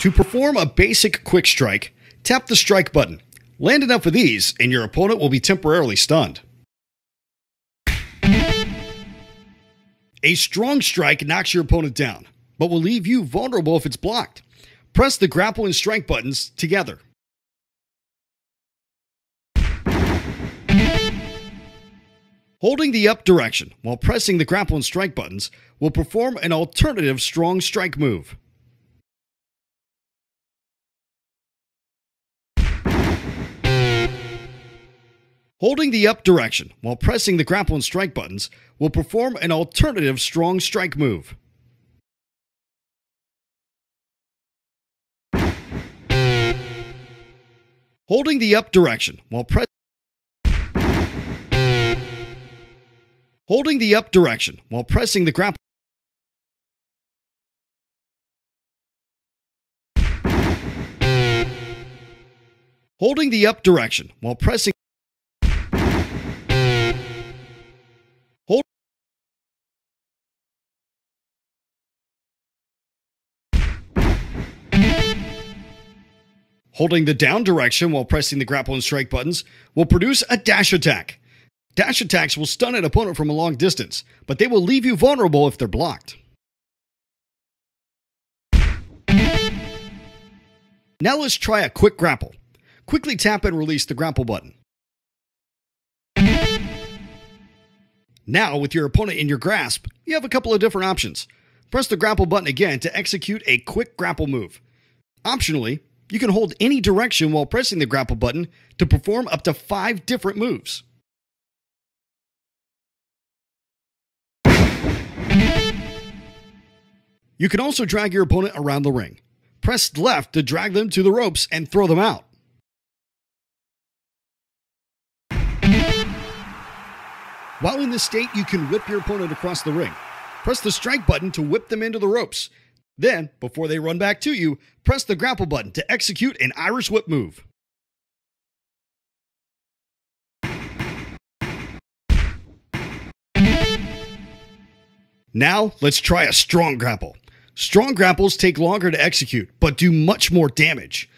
To perform a basic quick strike, tap the strike button. Land enough of these, and your opponent will be temporarily stunned. A strong strike knocks your opponent down, but will leave you vulnerable if it's blocked. Press the grapple and strike buttons together. Holding the up direction while pressing the grapple and strike buttons will perform an alternative strong strike move. Holding the up direction while pressing the grapple and strike buttons will perform an alternative strong strike move. Holding the up direction while pressing the grapple. Holding the up direction while pressing. Holding the down direction while pressing the grapple and strike buttons will produce a dash attack. Dash attacks will stun an opponent from a long distance, but they will leave you vulnerable if they're blocked. Now let's try a quick grapple. Quickly tap and release the grapple button. Now, with your opponent in your grasp, you have a couple of different options. Press the grapple button again to execute a quick grapple move. Optionally, you can hold any direction while pressing the grapple button to perform up to 5 different moves. You can also drag your opponent around the ring. Press left to drag them to the ropes and throw them out. While in this state, you can whip your opponent across the ring. Press the strike button to whip them into the ropes. Then, before they run back to you, press the grapple button to execute an Irish whip move. Now, let's try a strong grapple. Strong grapples take longer to execute, but do much more damage.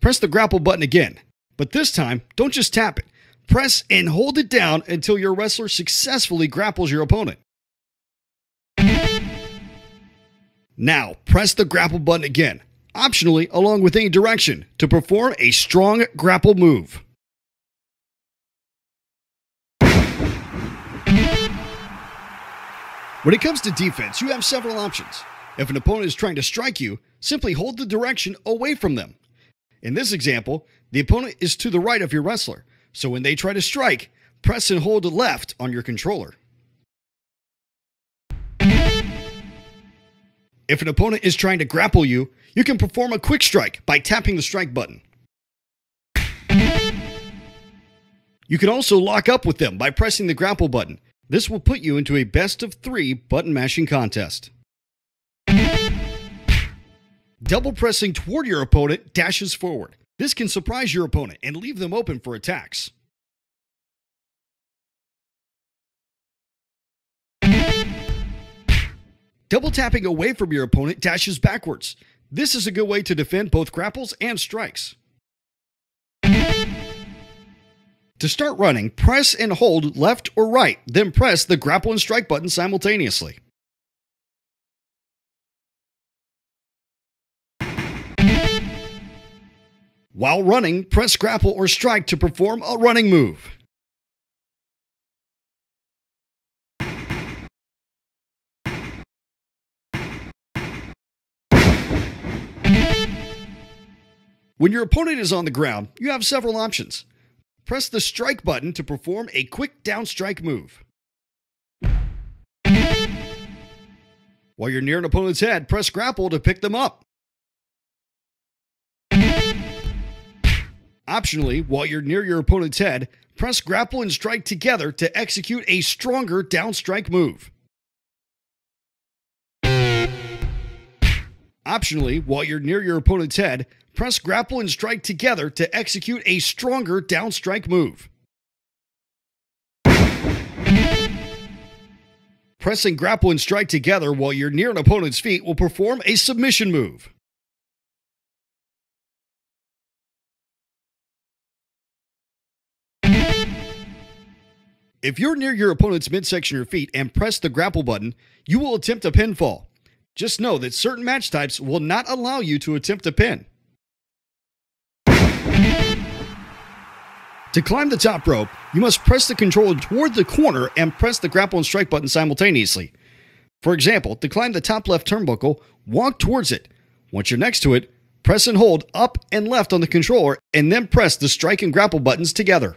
Press the grapple button again, but this time, don't just tap it. Press and hold it down until your wrestler successfully grapples your opponent. Now, press the grapple button again, optionally along with any direction, to perform a strong grapple move. When it comes to defense, you have several options. If an opponent is trying to strike you, simply hold the direction away from them. In this example, the opponent is to the right of your wrestler, so when they try to strike, press and hold left on your controller. If an opponent is trying to grapple you, you can perform a quick strike by tapping the strike button. You can also lock up with them by pressing the grapple button. This will put you into a best-of-3 button mashing contest. Double pressing toward your opponent dashes forward. This can surprise your opponent and leave them open for attacks. Double tapping away from your opponent dashes backwards. This is a good way to defend both grapples and strikes. To start running, press and hold left or right, then press the grapple and strike button simultaneously. While running, press grapple or strike to perform a running move. When your opponent is on the ground, you have several options. Press the strike button to perform a quick down strike move. While you're near an opponent's head, press grapple to pick them up. Optionally, while you're near your opponent's head, press grapple and strike together to execute a stronger down strike move. Optionally, while you're near your opponent's head, press grapple and strike together to execute a stronger down strike move. Pressing grapple and strike together while you're near an opponent's feet will perform a submission move. If you're near your opponent's midsection or feet and press the grapple button, you will attempt a pinfall. Just know that certain match types will not allow you to attempt a pin. To climb the top rope, you must press the controller toward the corner and press the grapple and strike button simultaneously. For example, to climb the top left turnbuckle, walk towards it. Once you're next to it, press and hold up and left on the controller and then press the strike and grapple buttons together.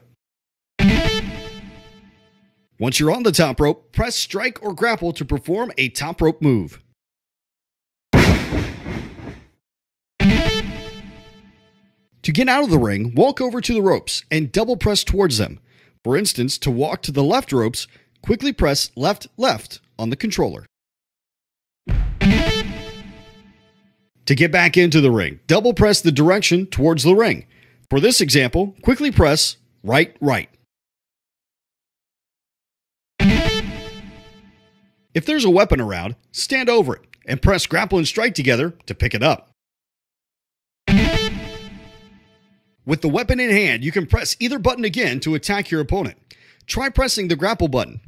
Once you're on the top rope, press strike or grapple to perform a top rope move. To get out of the ring, walk over to the ropes and double press towards them. For instance, to walk to the left ropes, quickly press left, left on the controller. To get back into the ring, double press the direction towards the ring. For this example, quickly press right, right. If there's a weapon around, stand over it and press grapple and strike together to pick it up. With the weapon in hand, you can press either button again to attack your opponent. Try pressing the grapple button.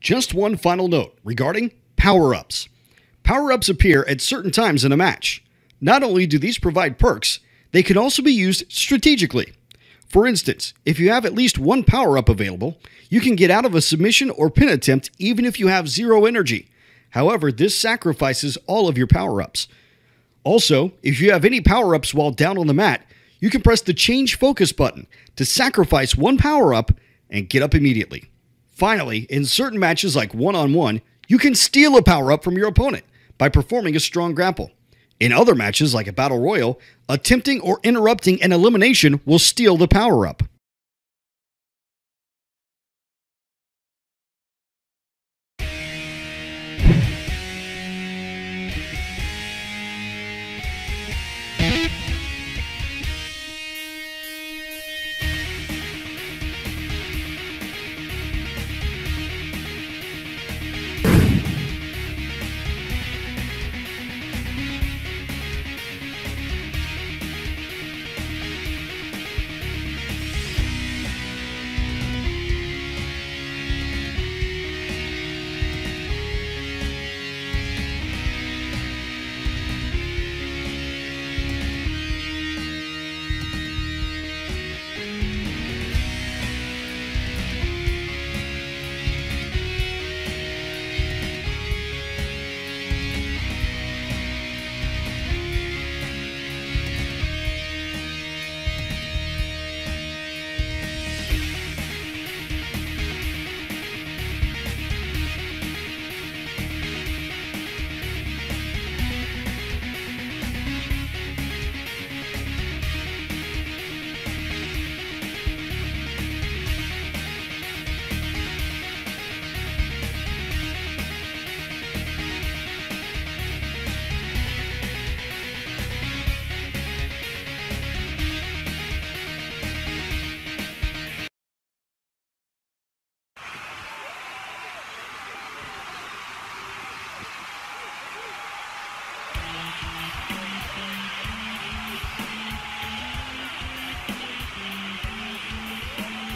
Just one final note regarding power-ups. Power-ups appear at certain times in a match. Not only do these provide perks, they can also be used strategically. For instance, if you have at least one power-up available, you can get out of a submission or pin attempt even if you have zero energy. However, this sacrifices all of your power-ups. Also, if you have any power-ups while down on the mat, you can press the Change Focus button to sacrifice one power-up and get up immediately. Finally, in certain matches like one-on-one, you can steal a power-up from your opponent by performing a strong grapple. In other matches like a Battle Royal, attempting or interrupting an elimination will steal the power-up.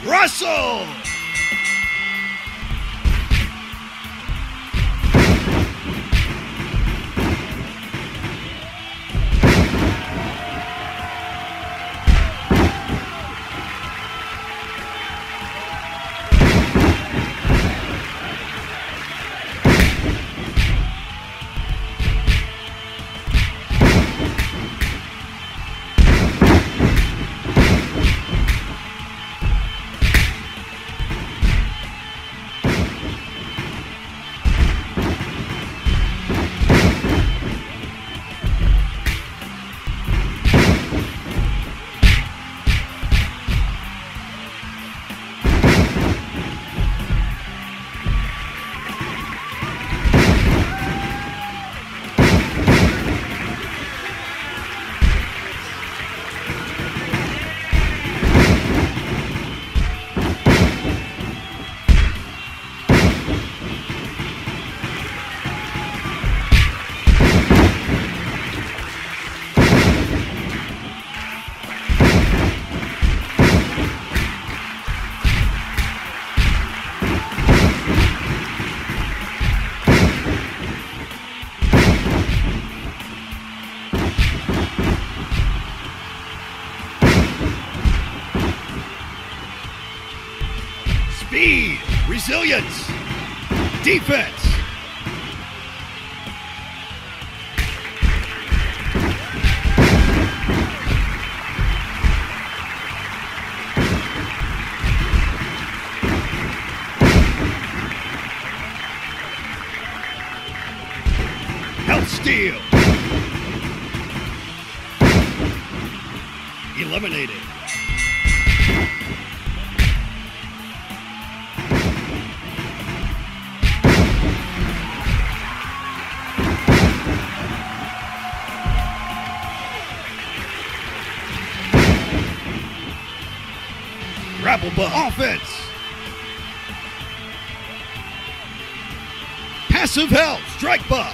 Russell! Speed, resilience, defense. Health steal. Eliminated. Grapple ball. Offense. Passive help. Strike ball.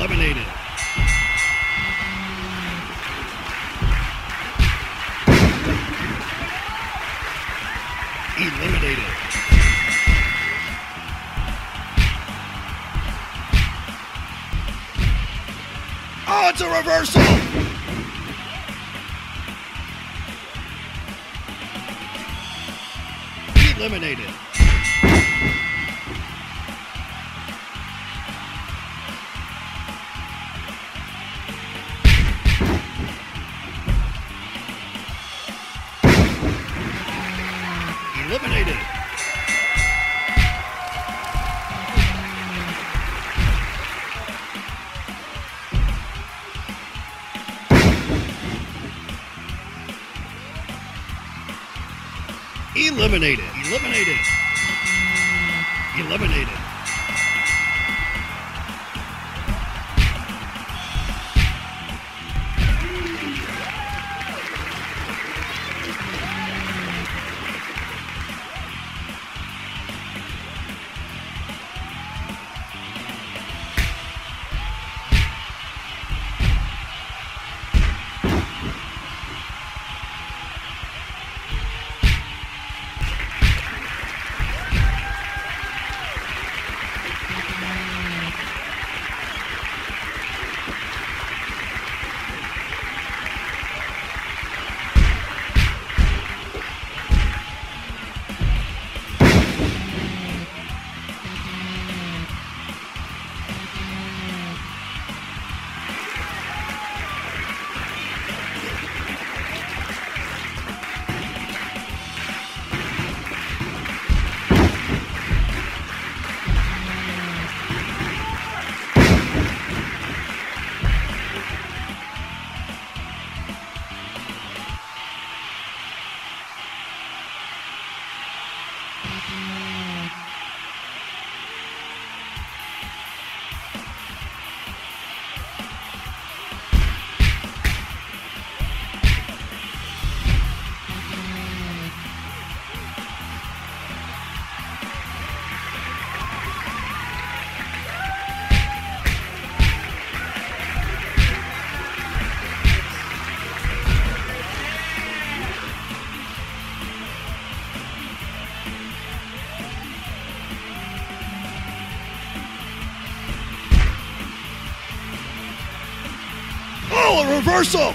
Eliminated. Eliminated. Oh, it's a reversal. Eliminated. Eliminated. Eliminated. Eliminated. Eliminated. A reversal.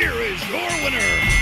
Here is your winner,